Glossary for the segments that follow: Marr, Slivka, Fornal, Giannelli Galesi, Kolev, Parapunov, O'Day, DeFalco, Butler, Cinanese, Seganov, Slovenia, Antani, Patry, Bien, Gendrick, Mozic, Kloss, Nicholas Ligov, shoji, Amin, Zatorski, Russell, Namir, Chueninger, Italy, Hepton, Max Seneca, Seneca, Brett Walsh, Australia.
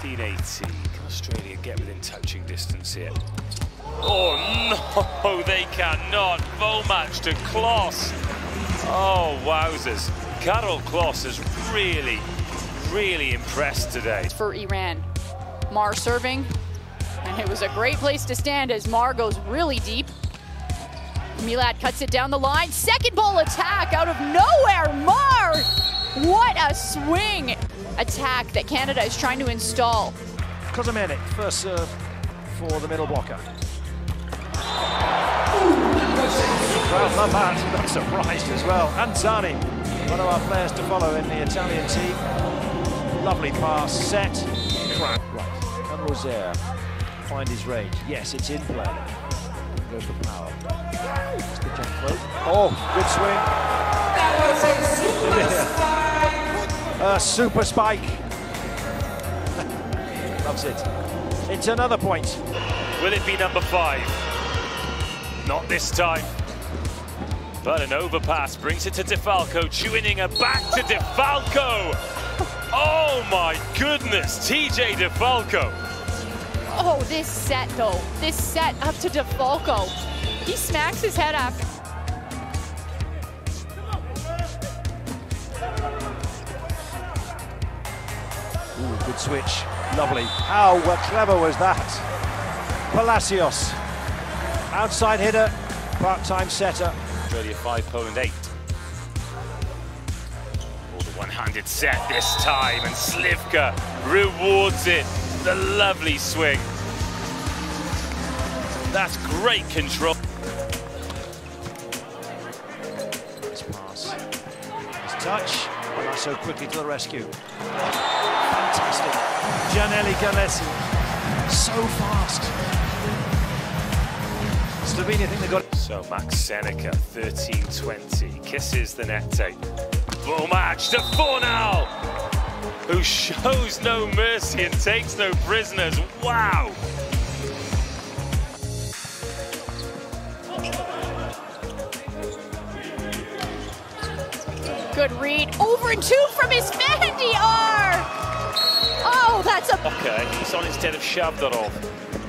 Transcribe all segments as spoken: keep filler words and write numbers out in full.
sixteen eighty. Can Australia get within touching distance here? Oh no, they cannot. Vomac to Kloss. Oh, wowzers. Karol Kloss has really, really impressed today. For Iran, Marr serving, and it was a great place to stand as Marr goes really deep. Milad cuts it down the line. Second ball attack out of nowhere. Marr, what a swing attack that Canada is trying to install. Kozemenek, first serve for the middle blocker. Well, love that. Not surprised as well. Antani, one of our players to follow in the Italian team. Lovely pass, set, crack. Right, and Rosaire find his range. Yes, it's in play. Goes for power. Oh, good swing. That was a super spike. A super spike. Loves it. It's another point. Will it be number five? Not this time. But an overpass brings it to DeFalco. Chueninger back to DeFalco. Oh my goodness, T J DeFalco. Oh, this set though. This set up to DeFalco. He smacks his head up. Ooh, good switch. Lovely. How clever was that? Palacios. Outside hitter, part-time setter. Australia five, Poland eight. Oh, the one-handed set this time, and Slivka rewards it. The lovely swing. That's great control. Nice pass. Nice touch. And that's so quickly to the rescue. Fantastic. Giannelli Galesi. So fast. Slovenia think they got it. So Max Seneca, thirteen twenty, kisses the net tape. Full match to Fornal, who shows no mercy and takes no prisoners. Wow. Good read, over and two from his Fendi R. Oh, that's a... Okay, he's on instead of Shabdarov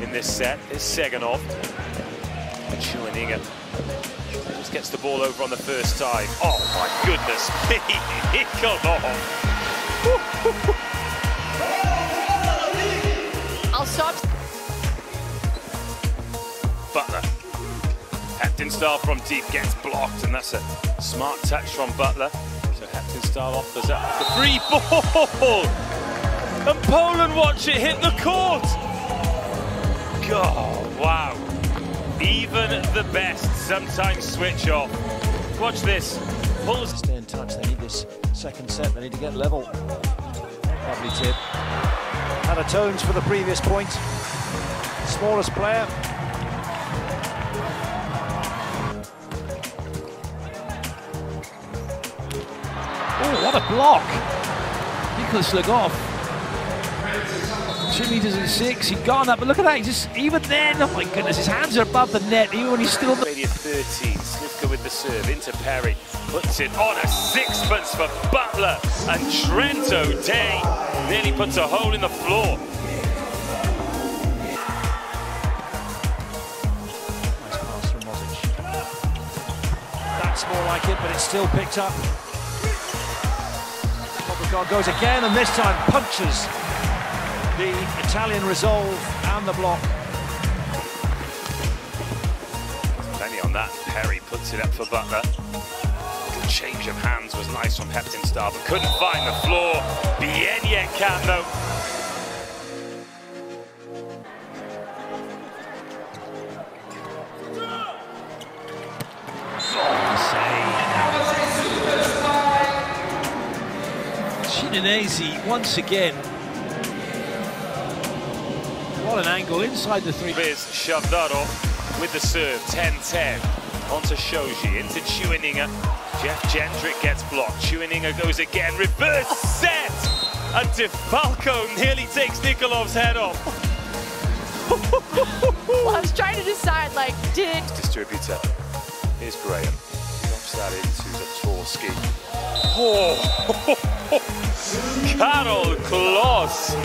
in this set, is Seganov. Chueninger just gets the ball over on the first time. Oh my goodness, he got off. I'll stop. Butler. Hepton style from deep gets blocked, and that's a smart touch from Butler. So Hepton style offers up the free ball. And Poland watch it hit the court. God, wow. Even the best sometimes switch off. Watch this. Pulls. Stay in touch. They need this second set. They need to get level. Lovely tip. Had atones for the previous point. Smallest player. Oh, what a block! Nicholas Ligov. Two metres and six, he'd gone up, but look at that, he just, even then, oh my goodness, his hands are above the net, even when he's still... Australia thirteen, Slivka with the serve, into Perry, puts it on a sixpence for Butler, and Trent O'Day nearly puts a hole in the floor. Nice pass from Mozic. That's more like it, but it's still picked up. Poppegaard goes again, and this time punches the Italian resolve and the block. Plenty on that. Perry puts it up for Butler. The change of hands was nice from Hepton Star, but couldn't find the floor. Bien yet can though. Cinanese once again. What an angle inside the three. Here's Shavdarov with the serve, ten ten. Onto shoji, into Chueninger. Jeff Gendrick gets blocked. Chueninger goes again, reverse set! And DeFalco nearly takes Nikolov's head off. Well, I was trying to decide, like, did... Distributor. Here's Graham. Drops that into Zatorski. Oh! Karol Kloss!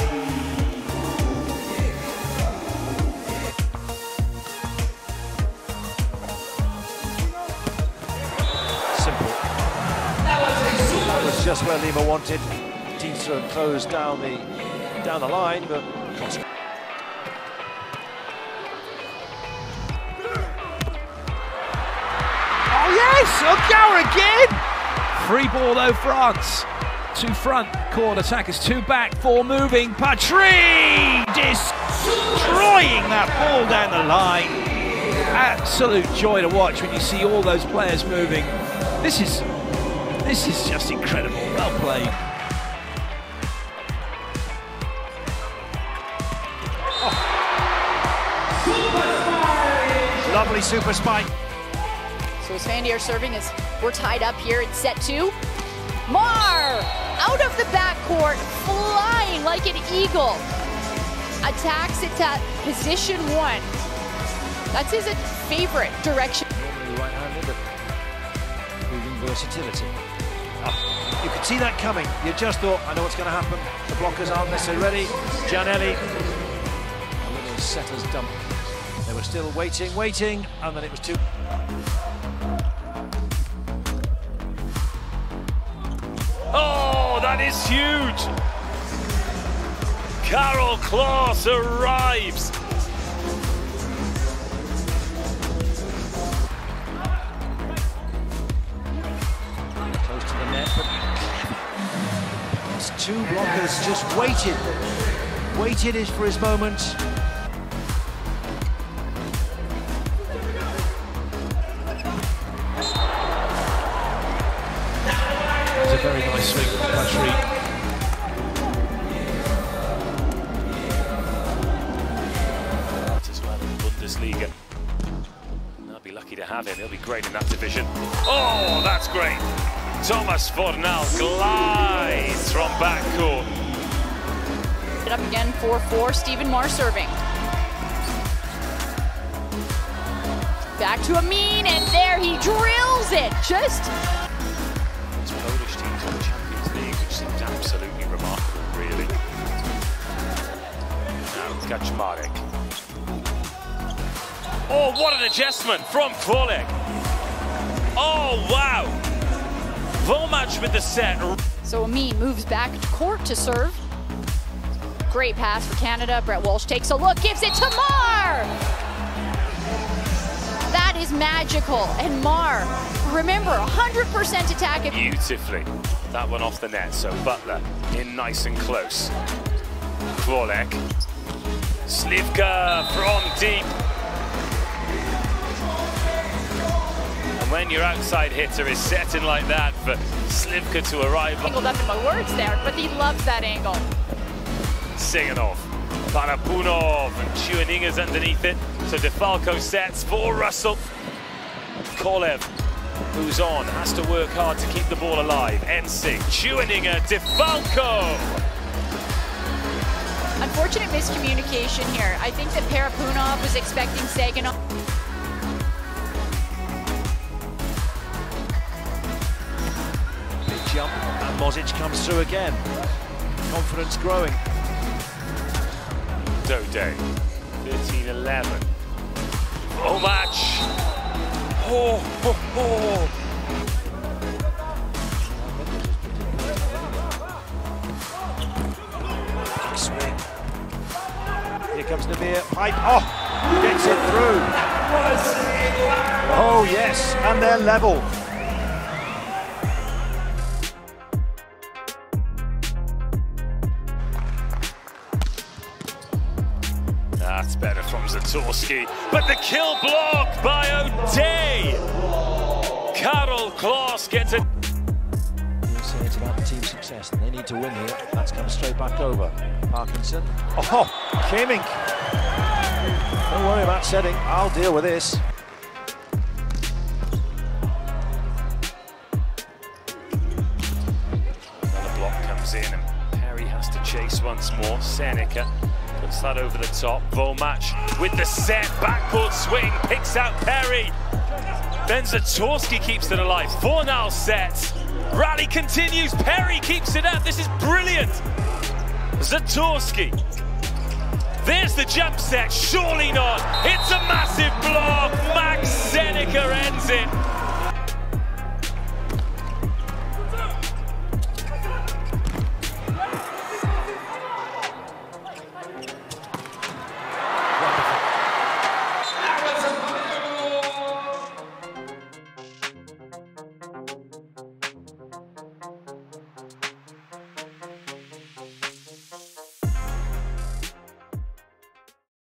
just where Lima wanted. Dieter closed down the down the line, but oh yes, Ogawa again. Free ball though, France. Two front, corner attackers, two back, four moving. Patry destroying that ball down the line. Absolute joy to watch when you see all those players moving. This is this is just incredible. Well played. Oh. Lovely super spike. So as Fandier serving as we're tied up here in set two. Marr out of the backcourt, flying like an eagle. Attacks it at position one. That's his favorite direction. Normally right-handed, but proving versatility. Oh, you could see that coming. You just thought, I know what's going to happen. The blockers aren't necessarily ready. Giannelli, a little setter's dump. They were still waiting, waiting, and then it was too. Oh, that is huge! Karol Kloss arrives! Close to the net, but those two blockers just waited. Waited is for his moment. A very nice swing from Patry. As well in the Bundesliga. I'll be lucky to have him, he'll be great in that division. Oh, that's great! Thomas Fornal glides from backcourt. It up again, four four, Stephen Marr serving. Back to Amin, and there he drills it! Just... Polish teams in the Champions League, which seems absolutely remarkable, really. Now Kaczmarek. Oh, what an adjustment from Krolek. Oh, wow. Vomac with the set. So Amin moves back to court to serve. Great pass for Canada. Brett Walsh takes a look, gives it to Marr. That is magical, and Marr. Remember, one hundred percent attack. Beautifully. That one off the net, so Butler in nice and close. Krolek. Slivka from deep. And when your outside hitter is setting like that for Slivka to arrive... Tangled up in my words there, but he loves that angle. Seganov. Parapunov and Chueninger's underneath it. So DeFalco sets for Russell. Kolev. Who's on, has to work hard to keep the ball alive. Ensig, Chueninger, DeFalco! Unfortunate miscommunication here. I think that Parapunov was expecting Seganov. Big jump, and Mozic comes through again. Confidence growing. Dode, thirteen eleven. Oh, match! Oh, oh, oh. Big swing. Here comes Namir. Pipe. Oh, gets it through. Oh, yes, and they're level. That's better from Zatorski, but the kill block by O'Day. Karol Kloss gets it. You say it's about the team's success, and they need to win here. That's come straight back over. Parkinson. Oh, Kamink. Don't worry about setting. I'll deal with this. Another block comes in, and Perry has to chase once more. Seneca. Puts that over the top. Vomac with the set, backward swing, picks out Perry. Then Zatorski keeps it alive. Fornal sets. Rally continues. Perry keeps it up. This is brilliant. Zatorski. There's the jump set. Surely not. It's a massive block. Max Seneca ends it.